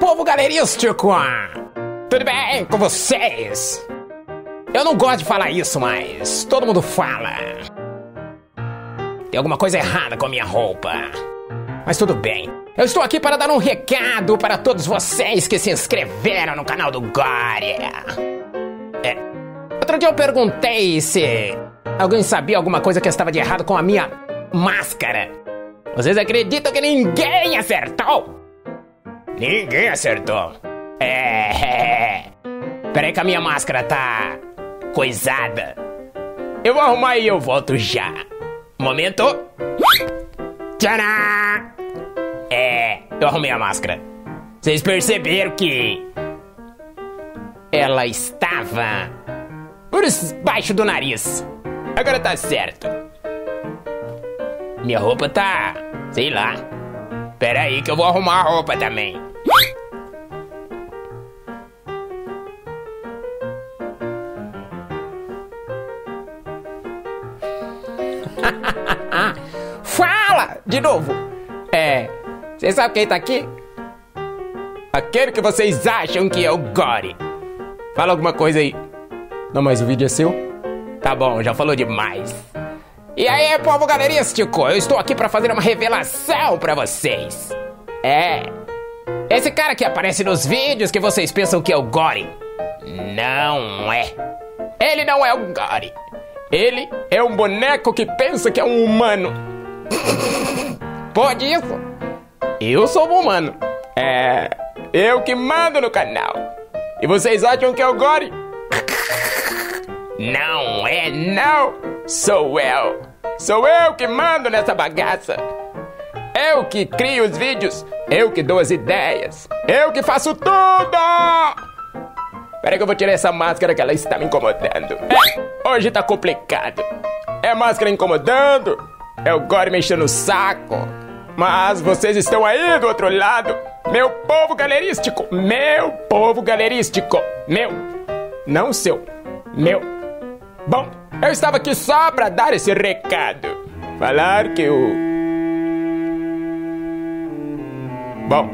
povo galerístico! Tudo bem com vocês? Eu não gosto de falar isso, mas todo mundo fala. Tem alguma coisa errada com a minha roupa. Mas tudo bem. Eu estou aqui para dar um recado para todos vocês que se inscreveram no canal do Gory. Outro dia eu perguntei se alguém sabia alguma coisa que estava de errado com a minha máscara. Vocês acreditam que ninguém acertou? Ninguém acertou. Peraí que a minha máscara tá coisada. Eu vou arrumar e eu volto já. Momento. Tcharam! Eu arrumei a máscara. Vocês perceberam que ela estava por baixo do nariz. Agora tá certo. Minha roupa tá... sei lá. Peraí que eu vou arrumar a roupa também. Fala! De novo! Vocês sabem quem tá aqui? Aquele que vocês acham que é o Gory. Fala alguma coisa aí. Não, mas o vídeo é seu? Tá bom, já falou demais. E aí, povo galerístico, eu estou aqui pra fazer uma revelação pra vocês. Esse cara que aparece nos vídeos que vocês pensam que é o Gory, não é. Ele não é o Gory. Ele é um boneco que pensa que é um humano. Pode isso? Eu sou um humano. Eu que mando no canal. E vocês acham que é o Gory? Não é, não. Sou eu. Sou eu que mando nessa bagaça. Eu que crio os vídeos. Eu que dou as ideias. Eu que faço tudo. Peraí que eu vou tirar essa máscara que ela está me incomodando. Hoje tá complicado. É máscara incomodando. É o Gory me enchendo o saco. Mas vocês estão aí do outro lado. Meu povo galerístico. Meu povo galerístico. Meu. Não seu. Meu. Bom, eu estava aqui só pra dar esse recado. Falar que o... Bom,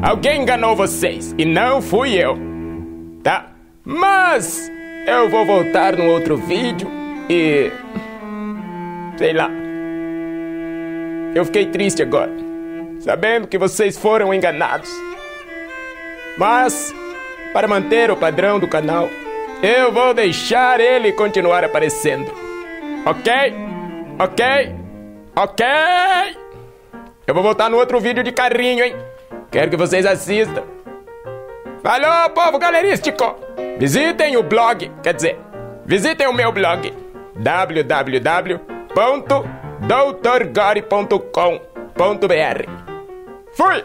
alguém enganou vocês. E não fui eu. Tá? Mas eu vou voltar num outro vídeo e... sei lá. Eu fiquei triste agora, sabendo que vocês foram enganados. Mas, para manter o padrão do canal, eu vou deixar ele continuar aparecendo. Ok? Ok? Ok? Eu vou voltar no outro vídeo de carrinho, hein? Quero que vocês assistam. Alô, povo galerístico! Visitem o blog, quer dizer, visitem o meu blog www.doutorgory.com.br. Fui!